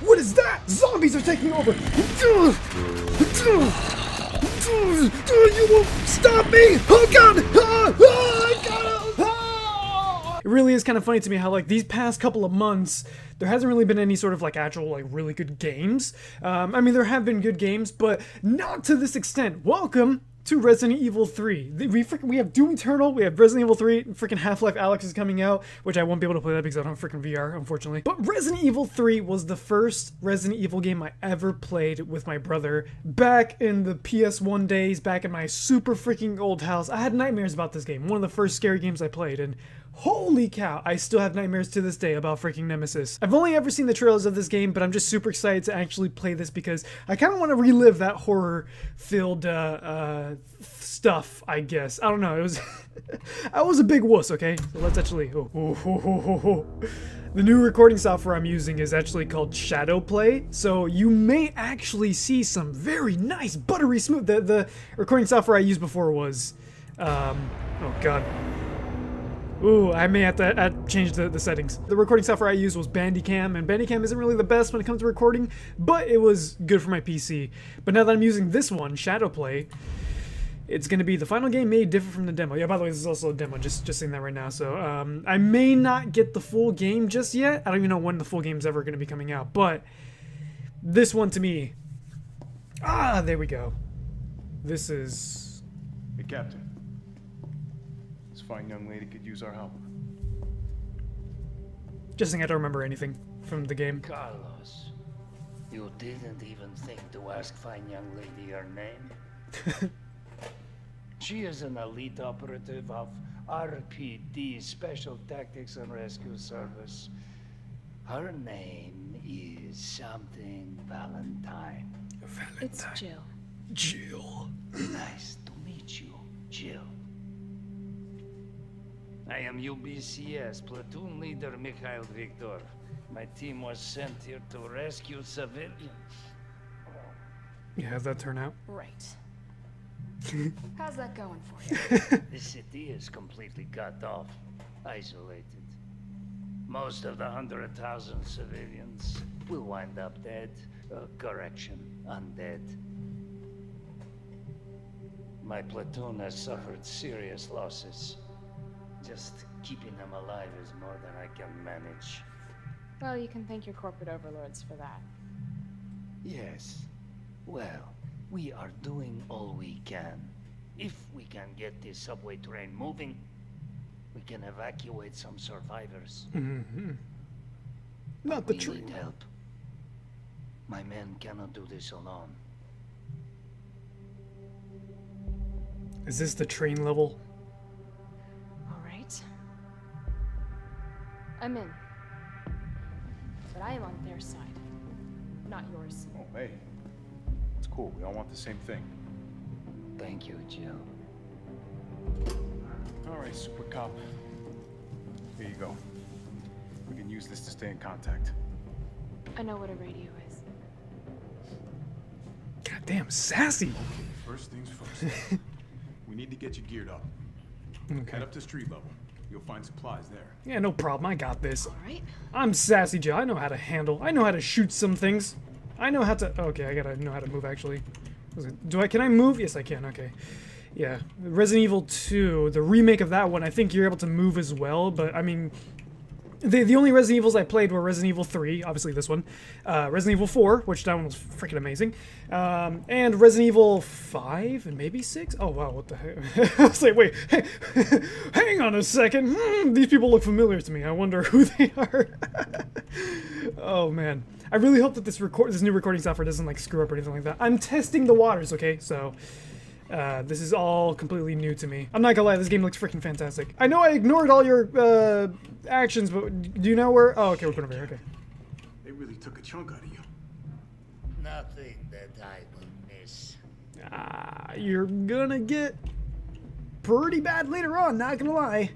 What is that? Zombies are taking over! You won't stop me! Oh god! Oh, I gotta... Oh. It really is kind of funny to me how, like, these past couple of months, there hasn't really been any sort of, like, actual, like, really good games. I mean, there have been good games, but not to this extent. Welcome to Resident Evil 3. We have Doom Eternal, we have Resident Evil 3, freaking Half-Life Alex is coming out, which I won't be able to play that because I don't have freaking VR, unfortunately. But Resident Evil 3 was the first Resident Evil game I ever played with my brother back in the PS1 days, back in my super freaking old house. I had nightmares about this game, one of the first scary games I played, and holy cow, I still have nightmares to this day about freaking Nemesis. I've only ever seen the trailers of this game, but I'm just super excited to actually play this because I kind of want to relive that horror-filled stuff, I guess. I don't know, it was... I was a big wuss, okay? So let's actually... Oh, oh, oh, oh, oh, oh. The new recording software I'm using is actually called Shadowplay, so you may actually see some very nice, buttery smooth... The recording software I used before was... Oh, God. Ooh, I may have to change the settings. The recording software I used was Bandicam, and Bandicam isn't really the best when it comes to recording, but it was good for my PC. But now that I'm using this one, Shadowplay, it's gonna be the final game may differ from the demo. Yeah, by the way, this is also a demo, just saying that right now, so I may not get the full game just yet. I don't even know when the full game's ever gonna be coming out, but this one to me... Ah, there we go. This is... Hey, Captain. Fine young lady could use our help. Just think I don't remember anything from the game. Carlos, you didn't even think to ask fine young lady her name? She is an elite operative of RPD, Special Tactics and Rescue Service. Her name is something Valentine. Valentine. It's Jill. Jill. Nice to meet you, Jill. I am UBCS, platoon leader Mikhail Viktor. My team was sent here to rescue civilians. You have that turnout? Right. How's that going for you? The city is completely cut off, isolated. Most of the 100,000 civilians will wind up dead. Correction, undead. My platoon has suffered serious losses. Just keeping them alive is more than I can manage. Well, you can thank your corporate overlords for that. Yes. Well, we are doing all we can. If we can get this subway train moving, we can evacuate some survivors. Mm-hmm. Not the train. We need help. My men cannot do this alone. Is this the train level? I'm in, but I am on their side, not yours. Oh, hey, it's cool. We all want the same thing. Thank you, Jill. All right, super cop. Here you go. We can use this to stay in contact. I know what a radio is. Goddamn sassy. Okay, first things first. We need to get you geared up. Okay. Head up to street level. You'll find supplies there. Yeah, no problem. I got this. All right. I'm sassy Jill. I know how to handle. I know how to shoot some things. I know how to... Okay, I gotta know how to move, actually. Do I... Can I move? Yes, I can. Okay. Yeah. Resident Evil 2, the remake of that one, I think you're able to move as well, but, I mean... The only Resident Evils I played were Resident Evil 3, obviously this one, Resident Evil 4, which that one was freaking amazing, and Resident Evil 5 and maybe 6? Oh wow, what the heck? I was like, wait, hey, hang on a second, these people look familiar to me, I wonder who they are. Oh man, I really hope that this new recording software doesn't like screw up or anything like that. I'm testing the waters, okay, so... this is all completely new to me. I'm not gonna lie, this game looks freaking fantastic. I know I ignored all your, actions, but do you know where- Oh, okay, we're going over here, okay. They really took a chunk out of you. Nothing that I will miss. Ah, you're gonna get pretty bad later on, not gonna lie.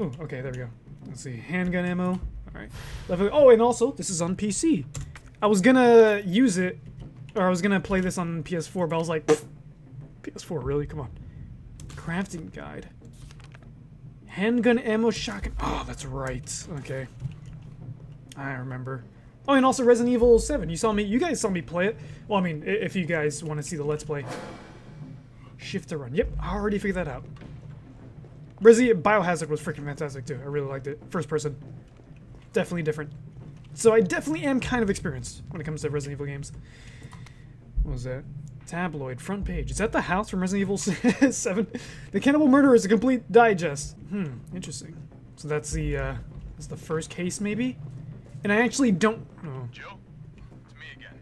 Oh, okay, there we go. Let's see, handgun ammo. Alright. Oh, and also, this is on PC. I was gonna use it, or I was gonna play this on PS4, but I was like, PS4, really? Come on. Crafting guide. Handgun ammo shotgun. Oh, that's right. Okay. I remember. Oh, and also Resident Evil 7. You guys saw me play it. Well, I mean, if you guys want to see the Let's Play. Shift to run. Yep, I already figured that out. Resident Biohazard was freaking fantastic too. I really liked it. First person. Definitely different. So I definitely am kind of experienced when it comes to Resident Evil games. What was that? Tabloid front page. Is that the house from Resident Evil 7? The Cannibal Murder is a complete digest. Hmm, interesting. So that's the first case maybe? And I actually don't... Oh. Jill, it's me again.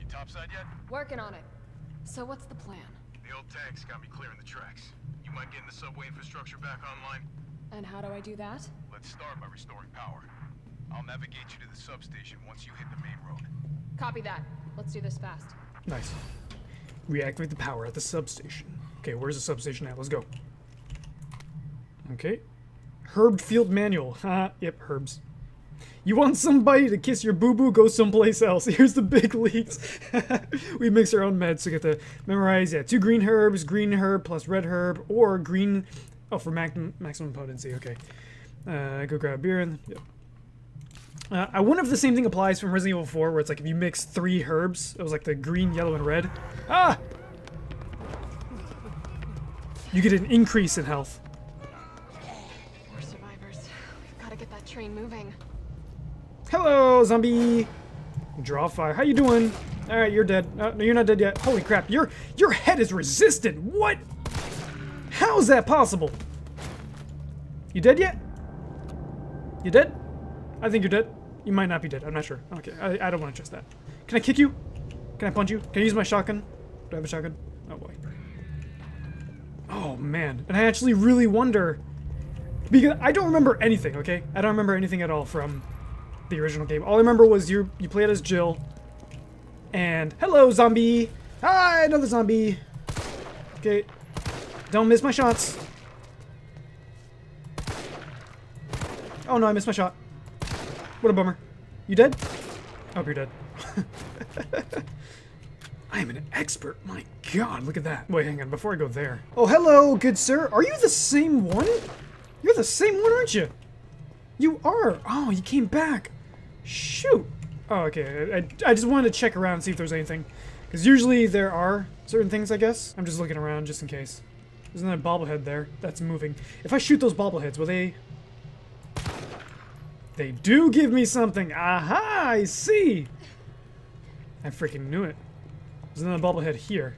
You topside yet? Working on it. So what's the plan? The old tanks got me clearing the tracks. You mind getting the subway infrastructure back online? And how do I do that? Let's start by restoring power. I'll navigate you to the substation once you hit the main road. Copy that. Let's do this fast. Nice. Reactivate the power at the substation. Okay, where's the substation at? Let's go. Okay. Herb Field Manual. Haha, yep, herbs. You want somebody to kiss your boo-boo? Go someplace else. Here's the big leagues. We mix our own meds to get to memorize. Yeah, 2 green herbs, green herb plus red herb, or green... Oh, for maximum potency. Okay. Go grab a beer and... Yep. I wonder if the same thing applies from Resident Evil 4, where it's like if you mix 3 herbs, it was like the green, yellow, and red. Ah! You get an increase in health. We're survivors. We've got to get that train moving. Hello, zombie! Draw fire. How you doing? Alright, you're dead. No, you're not dead yet. Holy crap, your head is resistant! What? How is that possible? You dead yet? You dead? I think you're dead. You might not be dead. I'm not sure. Okay, I don't want to trust that. Can I kick you? Can I punch you? Can I use my shotgun? Do I have a shotgun? Oh boy. Oh man. And I actually really wonder... Because I don't remember anything, okay? I don't remember anything at all from the original game. All I remember was you played as Jill. And... Hello, zombie! Hi, another zombie! Okay. Don't miss my shots! Oh no, I missed my shot. What a bummer. You dead? I hope you're dead. I am an expert. My god, look at that. Wait, hang on. Before I go there. Oh, hello, good sir. Are you the same one? You're the same one, aren't you? You are. Oh, you came back. Shoot. Oh, okay. I just wanted to check around and see if there was anything. Because usually there are certain things, I guess. I'm just looking around just in case. There's another bobblehead there. That's moving. If I shoot those bobbleheads, will they... They do give me something! Aha! I see! I freaking knew it. There's another bobblehead here.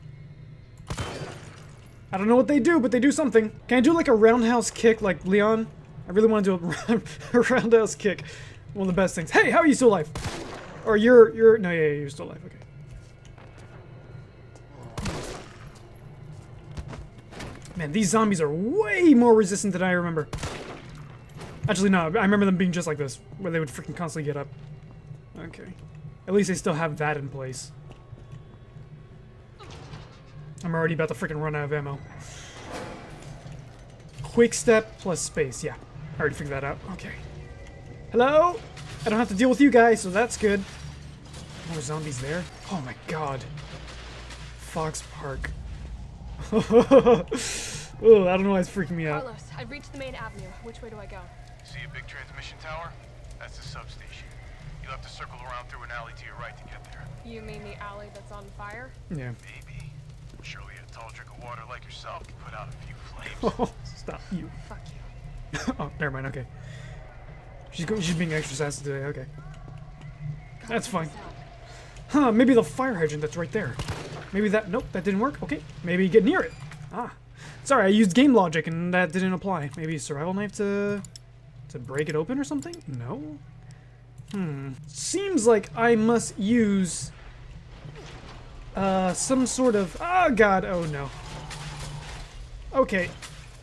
I don't know what they do, but they do something. Can I do like a roundhouse kick like Leon? I really want to do a roundhouse kick. One of the best things. Hey, how are you still alive? Or you're... No, yeah, you're still alive. Okay. Man, these zombies are way more resistant than I remember. Actually, no. I remember them being just like this, where they would freaking constantly get up. Okay. At least they still have that in place. I'm already about to freaking run out of ammo. Quick step plus space. Yeah. I already figured that out. Okay. Hello? I don't have to deal with you guys, so that's good. More zombies there? Oh my god. Fox Park. Oh, I don't know why it's freaking me out. Carlos, I've reached the main avenue. Which way do I go? See a big transmission tower? That's the substation. You'll have to circle around through an alley to your right to get there. You mean the alley that's on fire? Yeah. Maybe. Surely a tall drink of water like yourself can put out a few flames. Oh, stop you. Fuck you. Oh, never mind. Okay. She's being extra sassy today. Okay. That's fine. Huh, maybe the fire hydrant that's right there. Maybe that... Nope, that didn't work. Okay. Maybe get near it. Ah. Sorry, I used game logic and that didn't apply. Maybe survival knife to break it open or something? No? Hmm. Seems like I must use... some sort of... Oh god, oh no. Okay.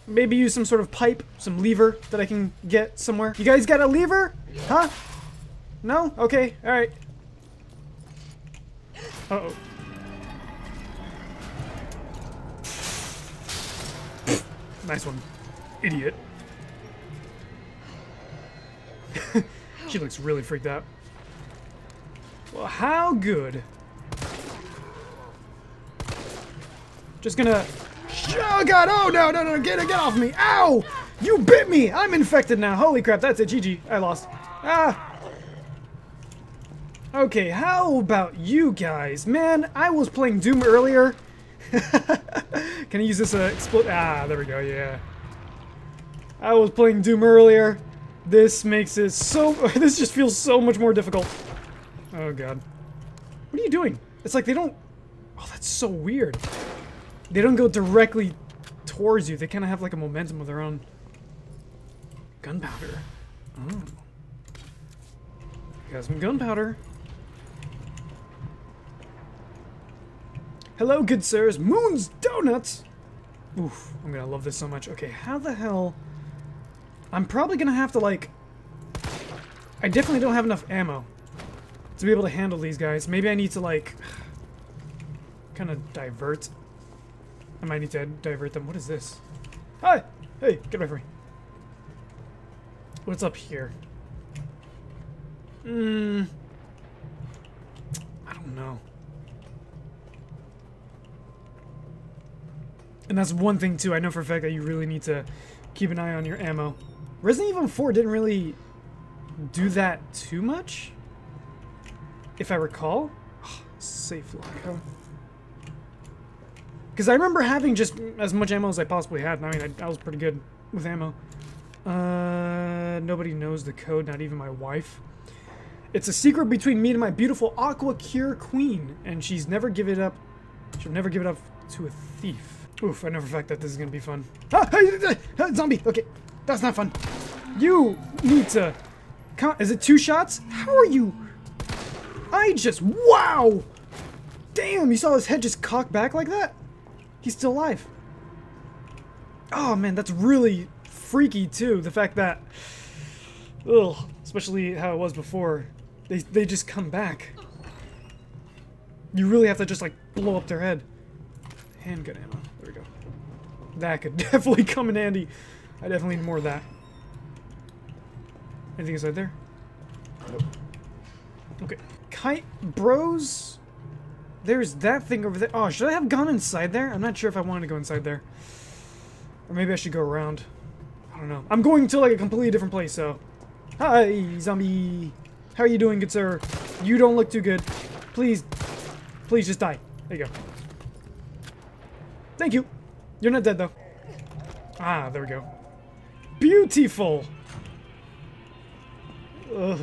Maybe use some sort of pipe, some lever that I can get somewhere. You guys got a lever? Huh? No? Okay, alright. Uh-oh. Nice one. Idiot. She looks really freaked out. Well, how good. Just gonna... Oh god, oh no, no, no, get off me. Ow! You bit me! I'm infected now. Holy crap, that's it, GG. I lost. Ah! Okay, how about you guys? Man, I was playing Doom earlier. Can I use this explode? Ah, there we go, yeah. I was playing Doom earlier. This makes it so... this just feels so much more difficult. Oh, God. What are you doing? It's like they don't... Oh, that's so weird. They don't go directly towards you. They kind of have like a momentum of their own. Gunpowder. Oh. Got some gunpowder. Hello, good sirs. Moon's Donuts! Oof, I'm gonna love this so much. Okay, how the hell... I'm probably gonna have to, like... I definitely don't have enough ammo to be able to handle these guys. Maybe I need to, like... kind of divert. I might need to divert them. What is this? Hi! Hey, get away from me. What's up here? I don't know. And that's one thing, too. I know for a fact that you really need to keep an eye on your ammo. Resident Evil 4 didn't really do that too much, if I recall. Oh, safe lock, huh? Because I remember having just as much ammo as I possibly had. I mean, I was pretty good with ammo. Nobody knows the code, not even my wife. It's a secret between me and my beautiful Aqua Cure Queen, and she's never give it up. She'll never give it up to a thief. Oof, I know for a fact that this is gonna be fun. Ah! Zombie! Okay, that's not fun. You need to... Is it 2 shots? How are you... I just... Wow! Damn, you saw his head just cock back like that? He's still alive. Oh, man, that's really freaky, too. The fact that... Ugh, especially how it was before. They just come back. You really have to just, like, blow up their head. Handgun ammo. There we go. That could definitely come in handy. I definitely need more of that. Anything inside there? Nope. Okay. Kite Bros? There's that thing over there. Oh, should I have gone inside there? I'm not sure if I wanted to go inside there. Or maybe I should go around. I don't know. I'm going to like a completely different place, so... Hi, zombie! How are you doing, good sir? You don't look too good. Please. Please just die. There you go. Thank you. You're not dead, though. Ah, there we go. Beautiful! Ugh.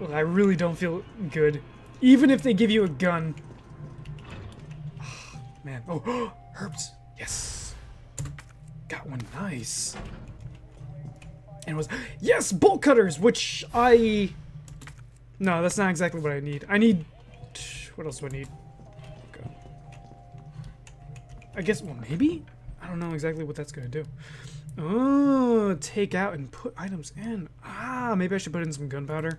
Ugh, I really don't feel good. Even if they give you a gun. Oh, man. Oh, herbs. Yes. Got one. Nice. And it was... Yes, bolt cutters, which I... No, that's not exactly what I need. I need... What else do I need? I guess, well, maybe? I don't know exactly what that's going to do. Oh, take out and put items in. Ah, maybe I should put in some gunpowder.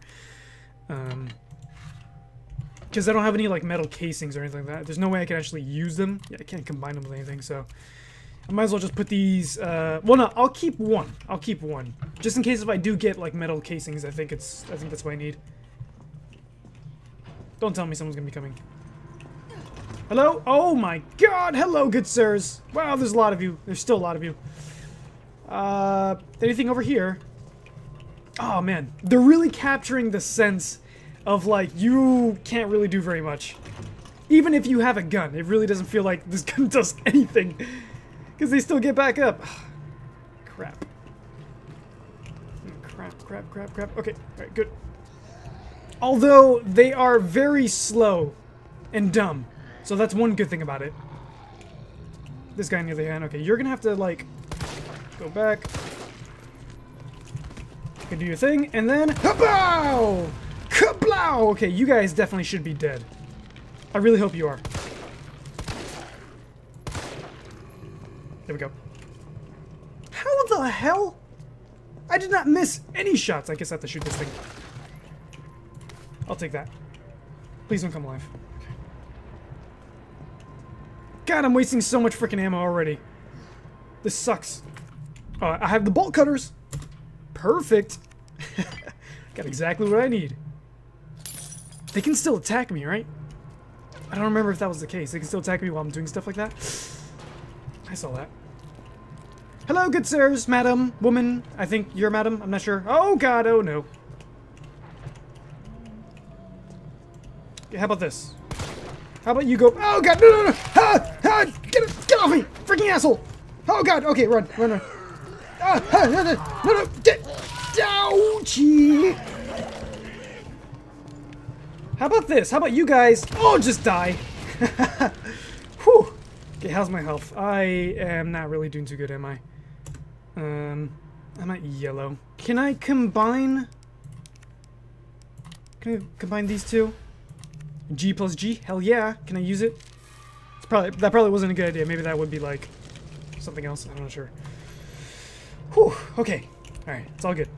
Because I don't have any, like, metal casings or anything like that. There's no way I can actually use them. Yeah, I can't combine them with anything, so... I might as well just put these, well, no, I'll keep one. I'll keep one. Just in case if I do get, like, metal casings, I think that's what I need. Don't tell me someone's going to be coming. Hello? Oh my god! Hello, good sirs! Wow, there's a lot of you. There's still a lot of you. Anything over here? Oh man, they're really capturing the sense of, like, you can't really do very much. Even if you have a gun, it really doesn't feel like this gun does anything. Because they still get back up. Crap. Crap. Okay, alright, good. Although, they are very slow and dumb. So that's one good thing about it. This guy on the other hand. Okay, you're gonna have to, like, go back. Okay, do your thing, and then... Kablow! Kablow! Okay, you guys definitely should be dead. I really hope you are. There we go. How the hell? I did not miss any shots. I guess I have to shoot this thing. I'll take that. Please don't come alive. God, I'm wasting so much freaking ammo already. This sucks. I have the bolt cutters. Perfect. Got exactly what I need. They can still attack me, right? I don't remember if that was the case. They can still attack me while I'm doing stuff like that. I saw that. Hello, good sirs, madam, woman. I think you're madam. I'm not sure. Oh, God. Oh, no. How about this? How about you go? Oh god, no, no, no! Ah, ah, get off me, freaking asshole! Oh god, okay, run, run, run! Ah, ah, no, no, no, no! Get, ouchie! How about this? How about you guys? Oh, just die! Whew. Okay, how's my health? I am not really doing too good, am I? I'm at yellow. Can I combine? Can I combine these two? G plus G? Hell yeah! Can I use it? It's probably, that probably wasn't a good idea. Maybe that would be like something else. I'm not sure. Whew. Okay. All right. It's all good.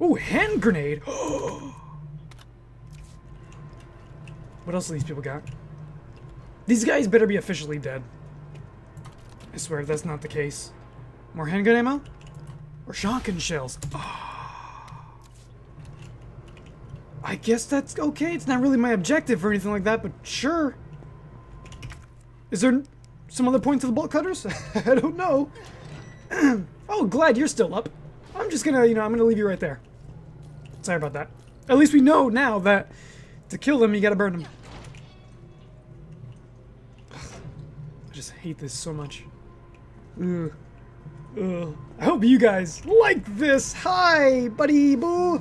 Ooh, hand grenade. What else do these people got? These guys better be officially dead. I swear if that's not the case. More handgun ammo? Or shotgun shells? Oh. I guess that's okay. It's not really my objective or anything like that, but sure. Is there some other point to the bolt cutters? I don't know. Oh, glad you're still up. I'm just gonna, you know, I'm gonna leave you right there. Sorry about that. At least we know now that to kill them, you gotta burn them. I just hate this so much. Ugh. Ugh. I hope you guys like this. Hi, buddy boo.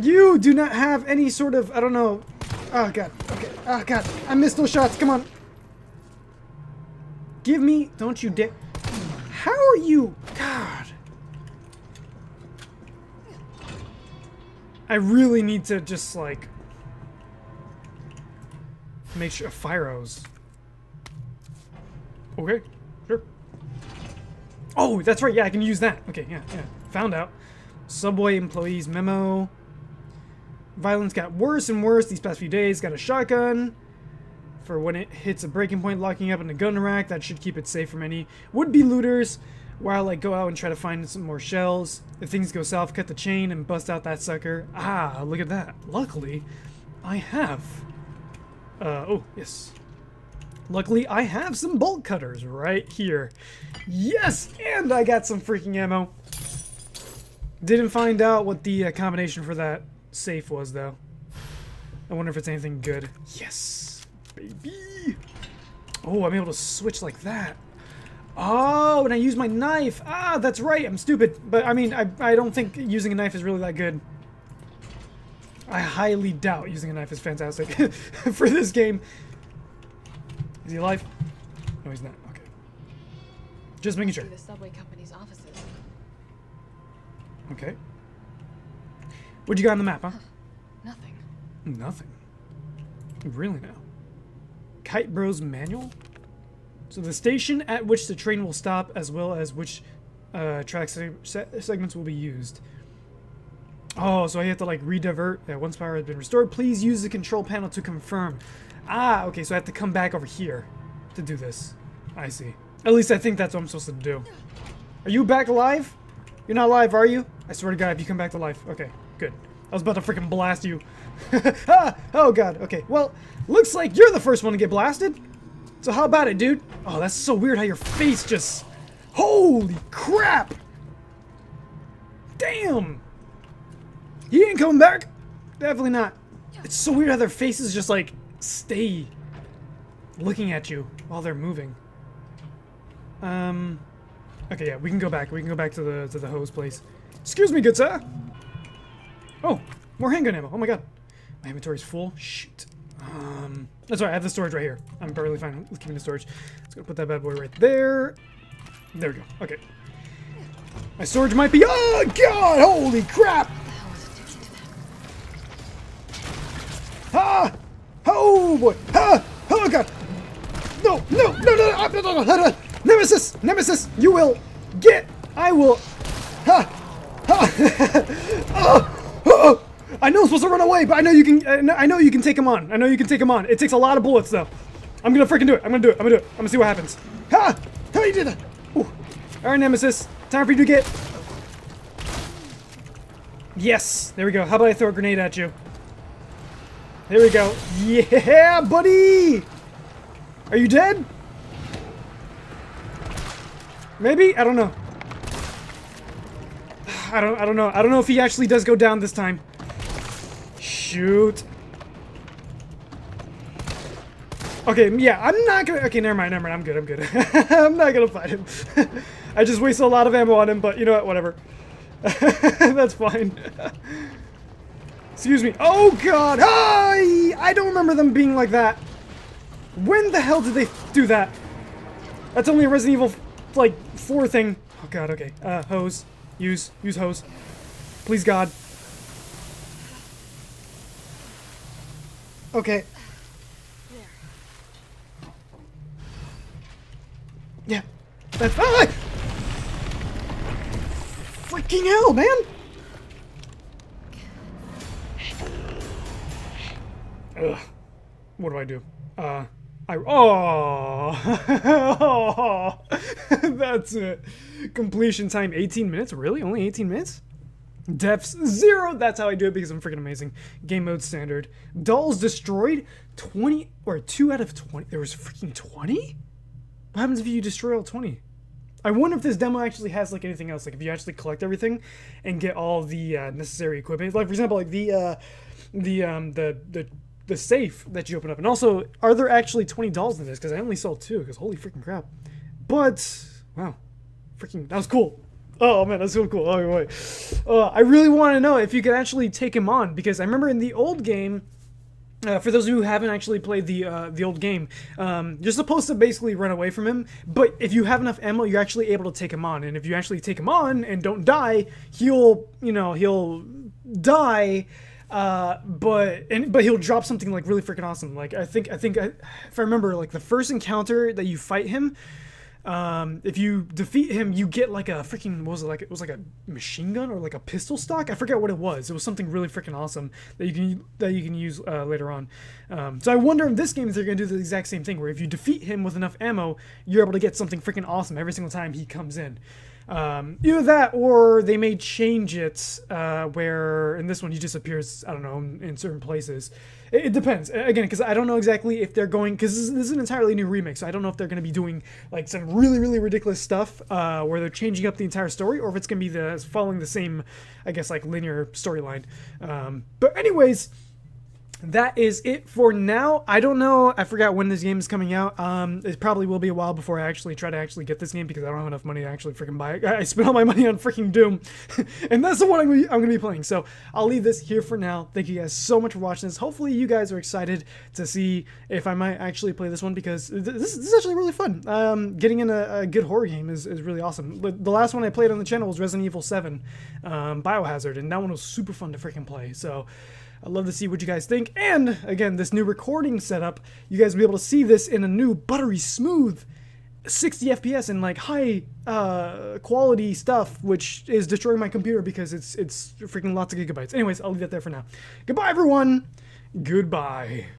You do not have any sort of, I don't know. Oh god. Okay. Oh god. I missed those shots. Come on. Give me. Don't you dare. How are you? God. I really need to just like. Make sure fire hose. Okay, sure. Oh, that's right. Yeah, I can use that. Okay, yeah, yeah. Found out. Subway employees memo. Violence got worse and worse these past few days. Got a shotgun for when it hits a breaking point. Locking up in a gun rack. That should keep it safe from any would-be looters. While I like, go out and try to find some more shells. If things go south, cut the chain and bust out that sucker. Ah, look at that. Luckily, I have. Oh, yes. Luckily, I have some bolt cutters right here. Yes, and I got some freaking ammo. Didn't find out what the combination for that safe was, though. I wonder if it's anything good. Yes, baby. Oh, I'm able to switch like that. Oh, and I use my knife. Ah, that's right. I'm stupid. But, I mean, I don't think using a knife is really that good. I highly doubt using a knife is fantastic for this game. Is he alive? No, he's not. Okay. Just making sure. The subway company's offices. Okay. What'd you got on the map, huh? Nothing. Nothing. Really now? Kite Bros manual? So the station at which the train will stop, as well as which track segments will be used. Oh, so I have to like redivert. Yeah, once power has been restored, please use the control panel to confirm. Ah, okay, so I have to come back over here to do this. I see. At least I think that's what I'm supposed to do. Are you back alive? You're not alive, are you? I swear to God, if you come back to life. Okay, good. I was about to freaking blast you. Ah, oh, God. Okay, well, looks like you're the first one to get blasted. So how about it, dude? Oh, that's so weird how your face just... Holy crap! Damn! He ain't coming back. Definitely not. It's so weird how their faces just like... stay looking at you while they're moving. Okay, yeah, we can go back. We can go back to the hose place. Excuse me, good sir. Oh, more handgun ammo. Oh my god, my inventory's full. Shoot. That's right. I have the storage right here. I'm barely fine with keeping the storage. Let's go put that bad boy right there. There we go. Okay. My storage might be. Oh god! Holy crap! Ah! Oh boy! Ah! Oh god! No! No! No! No! No! No! No! No! Nemesis! Nemesis! You will get! I will! Ha! Ha! Oh! Oh! I know I'm supposed to run away, but I know you can. I know you can take him on. I know you can take him on. It takes a lot of bullets, though. I'm gonna freaking do it. I'm gonna do it. I'm gonna do it. I'm gonna see what happens. Ha! How you did that? All right, Nemesis. Time for you to get. Yes. There we go. How about I throw a grenade at you? There we go. Yeah, buddy! Are you dead? Maybe? I don't know. I don't know. I don't know if he actually does go down this time. Shoot. Okay, yeah, I'm not gonna... Okay, never mind, I'm good. I'm not gonna fight him. I just wasted a lot of ammo on him, but you know what, whatever. That's fine. Excuse me. Oh, God! Oh, I don't remember them being like that. When the hell did they do that? That's only a Resident Evil, like, 4 thing. Oh, God, okay. Hose. Use hose. Please, God. Okay. Yeah. That's... Ah! Freaking hell, man! Ugh. What do I do? Oh! That's it. Completion time, 18 minutes? Really? Only 18 minutes? Deaths, 0! That's how I do it because I'm freaking amazing. Game mode standard. Dolls destroyed, 20... Or 2 out of 20? There was freaking 20? What happens if you destroy all 20? I wonder if this demo actually has, like, anything else. Like, if you actually collect everything and get all the necessary equipment. Like, for example, like, the safe that you open up. And also, are there actually 20 dolls in this? Because I only sold 2, because holy freaking crap. But, wow. Freaking, that was cool. Oh, man, that's so cool. Oh, boy. I really want to know if you could actually take him on, because I remember in the old game... for those who haven't actually played the old game, you're supposed to basically run away from him, but if you have enough ammo, you're actually able to take him on, and if you actually take him on and don't die, he'll, you know, he'll die, but he'll drop something, like, really freaking awesome. Like, I think, if I remember, like, the first encounter that you fight him, if you defeat him, you get, like, a freaking, what was it, like, it was like a machine gun or like a pistol stock? I forget what it was. It was something really freaking awesome that you can use later on. So I wonder in this game if they're going to do the exact same thing, where if you defeat him with enough ammo, you're able to get something freaking awesome every single time he comes in. Either that, or they may change it, where in this one he just appears, I don't know, in certain places. It depends, again, because I don't know exactly if they're going, because this is an entirely new remake, so I don't know if they're going to be doing, like, some really, really ridiculous stuff, where they're changing up the entire story, or if it's going to be following the same, I guess, like, linear storyline. But anyways... That is it for now. I don't know. I forgot when this game is coming out. It probably will be a while before I actually try to actually get this game because I don't have enough money to actually freaking buy it. I spent all my money on freaking Doom. And that's the one I'm gonna be playing. So I'll leave this here for now. Thank you guys so much for watching this. Hopefully you guys are excited to see if I might actually play this one because this is actually really fun. Getting in a good horror game is really awesome. The last one I played on the channel was Resident Evil 7, Biohazard, and that one was super fun to freaking play. So... I'd love to see what you guys think, and again, this new recording setup, you guys will be able to see this in a new buttery smooth 60 FPS and like high quality stuff, which is destroying my computer because it's freaking lots of gigabytes. Anyways, I'll leave that there for now. Goodbye, everyone. Goodbye.